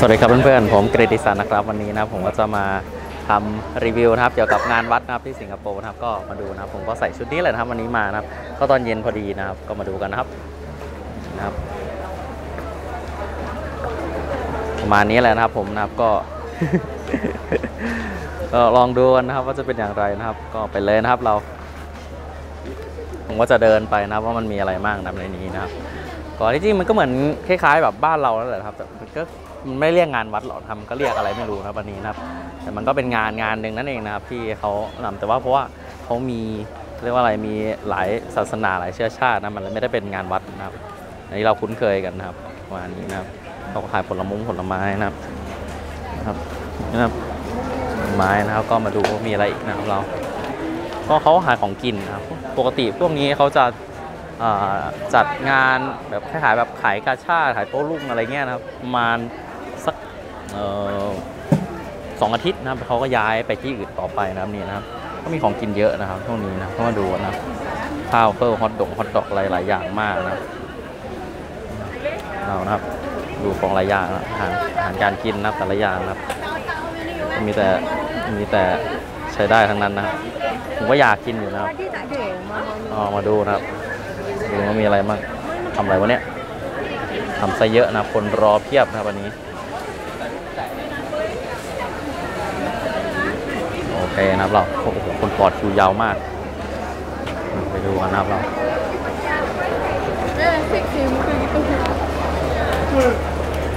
สวัสดีครับเพื่อนๆผมกฤติศักดิ์นะครับวันนี้นะผมก็จะมาทำรีวิวนะครับเกี่ยวกับงานวัดนะครับที่สิงคโปร์นะครับก็มาดูนะครับผมก็ใส่ชุดนี้เลยนะครับวันนี้มานะครับก็ตอนเย็นพอดีนะครับก็มาดูกันนะครับประมาณนี้แหละนะครับผมนะครับก็ ลองดูนะครับว่าจะเป็นอย่างไรนะครับก็ไปเลยนะครับเราผมก็จะเดินไปนะว่ามันมีอะไรบ้างในนี้นะครับก็ที่จริงมันก็เหมือนคล้ายๆแบบบ้านเราแล้วแหละครับแต่มันก็ไม่เรียกงานวัดหรอกทำก็เรียกอะไรไม่รู้นะวันนี้นะครับแต่มันก็เป็นงานหนึ่งนั่นเองนะครับที่เขานำแต่ว่าเพราะว่าเขามีเรียกว่าอะไรมีหลายศาสนาหลายเชื้อชาตินะมันเลยไม่ได้เป็นงานวัดนะครับอันนี้เราคุ้นเคยกันนะครับวันนี้นะครับเขาขายผลไม้นะครับไม้นะครับก็มาดูมีอะไรอีกนะครับเราก็เขาขายของกินนะครับปกติพวกนี้เขาจะจัดงานแบบขายแบบขายกาชาดขายโต๊ะรุ่งอะไรเงี้ยนะครับประมาณสัก2 อาทิตย์นะครับเขาก็ย้ายไปที่อื่นต่อไปนะครับนี่นะครับก็มีของกินเยอะนะครับช่วงนี้นะก็มาดูนะข้าวเปิ้ลฮอตดอกหลายอย่างมากนะเรานะครับดูของหลายอย่างนะอาหารการกินนะแต่ละอย่างนะครับมีแต่ใช้ได้ทั้งนั้นนะครับผมก็อยากกินอยู่นะครับมาดูนะครับดูว่ามีอะไรบ้างทำอะไรวะเนี่ยทำซะเยอะนะคนรอเพียบนะวันนี้โอเคนะครับเราคนปอดคิวยาวมากไปดูกันนะครับเรา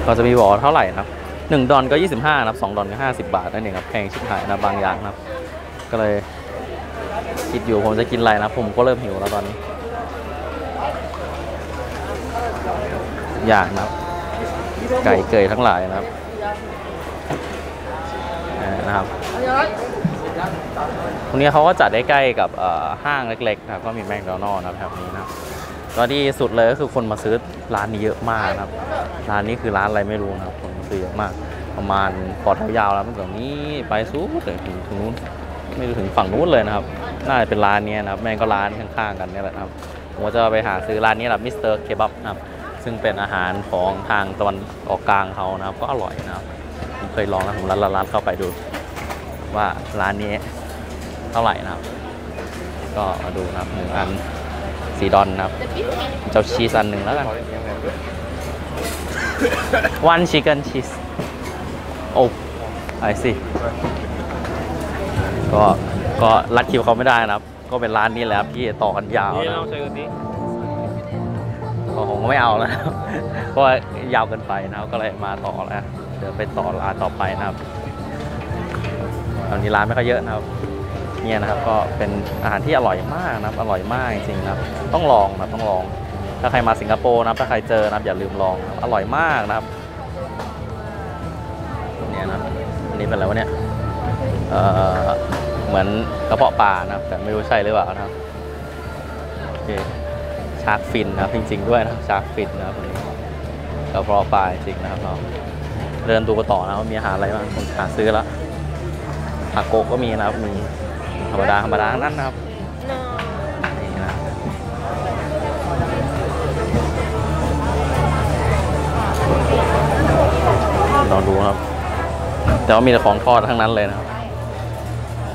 ก็จะมีบอกเท่าไหร่นะครับ$1ก็25นะครับ$2ก็50 บาทนั่นเองครับแพงชิบหายนะบางอย่างนะครับก็เลยคิดอยู่ผมจะกินอะไรนะผมก็เริ่มหิวแล้วตอนนี้อยากนะครับไก่เกยทั้งหลายนะครับตรงนี้เขาก็จัดได้ใกล้กับห้างเล็กๆนะครับก็มีแมคโดนัลด์นะครับแถวนี้นะครับก็ที่สุดเลยก็คือคนมาซื้อร้านนี้เยอะมากนะครับร้านนี้คือร้านอะไรไม่รู้นะครับคนมาซื้อเยอะมากประมาณปอดยาวแล้วตั้งแต่นี้ไปสู้ถึงนู้นไม่รู้ถึงฝั่งนู้นเลยนะครับน่าจะเป็นร้านนี้นะครับแม่งก็ร้านข้างๆกันนี่แหละครับผมจะไปหาซื้อร้านนี้แหละมิสเตอร์เคบับนะครับซึ่งเป็นอาหารของทางตะวันออกกลางเขานะครับก็อร่อยนะครับผมเคยลองแล้วผมร้านเข้าไปดูว่าร้านนี้เท่าไหร่นะครับก็มาดูนะครับอัน$4นะครับเจ้าชีสอันหนึ่งแล้วกันone chicken cheese โอ้ไอซี่ก็รัดคิวเขาไม่ได้นะครับก็เป็นร้านนี้แหละครับที่ต่อกันยาวนะผมก็ไม่เอาแล้วเพราะยาวเกินไปนะครับก็เลยมาต่อแล้วเดี๋ยวไปต่อร้านต่อไปนะครับตอนนี้ร้านไม่ค่อยเยอะนะครับเนี่ยนะครับก็เป็นอาหารที่อร่อยมากนะครับอร่อยมากจริงๆนะครับต้องลองนะต้องลองถ้าใครมาสิงคโปร์นะถ้าใครเจอนะอย่าลืมลองอร่อยมากนะครับเนี่ยนะอันนี้เป็นอะไรวะเนี่ยเหมือนกระเพาะปลานะครับแต่ไม่รู้ใช่หรือเปล่านะครับโอเคชาร์กฟินนะครับจริงๆด้วยนะชาร์กฟินนะครับวันนี้กระเพาะปลาจริงนะครับเราเดินดูต่อนะว่ามีอาหารอะไรบ้างผมหาซื้อแล้วทาโกะก็มีนะครับมีธรรมดานั่นนะครับนี่นะลองดูครับแต่ว่ามีแต่ของทอดทั้งนั้นเลยนะครับ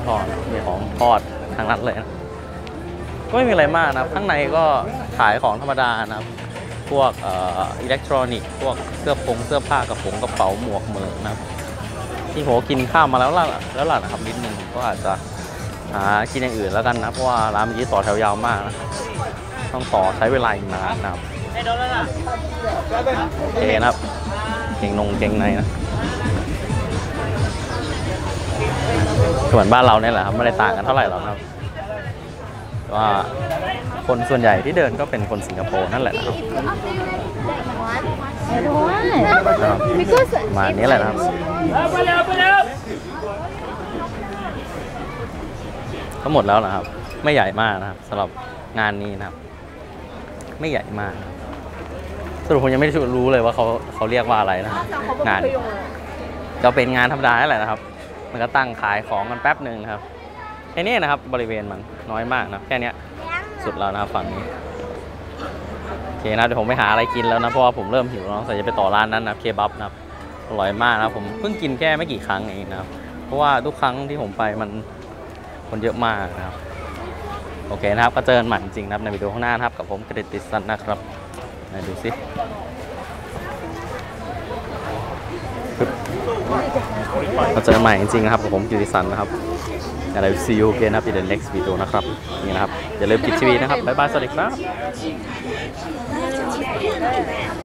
ทอดมีของทอดทั้งนั้นเลยนะก็ไม่มีอะไรมากนะครับข้างในก็ขายของธรรมดานะครับพวกอิเล็กทรอนิกส์พวกเสื้อผ้ากระโปรงกระเป๋าหมวกเมืองนะครับที่ผมกินข้าวมาแล้วล่ะนะครับนิดนึงก็อาจจะหากินอย่างอื่นแล้วกันนะเพราะว่าร้านเมื่อกี้ต่อแถวยาวมากนะต้องต่อใช้เวลาอีกนานนะครับเก๋นะครับเก่งในนะส่วนบ้านเราเนี่ยแหละครับไม่ได้ต่างกันเท่าไหร่หรอกครับว่าคนส่วนใหญ่ที่เดินก็เป็นคนสิงคโปร์นั่นแหละนะครับมาเนี้ยแหละนะครับก็หมดแล้วนะครับไม่ใหญ่มากนะครับสำหรับงานนี้นะครับไม่ใหญ่มากสรุปผมยังไม่รู้เลยว่าเขาเรียกว่าอะไรนะงานก็เป็นงานธรรมดาแหละนะครับมันก็ตั้งขายของกันแป๊บหนึ่งครับแค่นี้นะครับบริเวณมันน้อยมากนะแค่นี้สุดแล้วนะครับฝั่งนี้โอเคนะเดี๋ยวผมไปหาอะไรกินแล้วนะเพราะว่าผมเริ่มหิวแล้วใส่จะไปต่อร้านนั้นนะเคบับนะครับ อร่อยมากนะผมเพิ่งกินแค่ไม่กี่ครั้งเองนะครับเพราะว่าทุกครั้งที่ผมไปมันคนเยอะมากนะครับโอเคนะครับก็เจอหมันจริงนะครับในวิดีโอข้างหน้านะครับกับผมกฤติสันนะครับดูสิก็เจอใหม่จริงๆนะครับกับผมกฤติสันนะครับอย่าลืม see you again นะครับใน next video นะครับนี่นะครับอย่าลืมกด TV นะครับบ๊ายบายสวัสดีครับ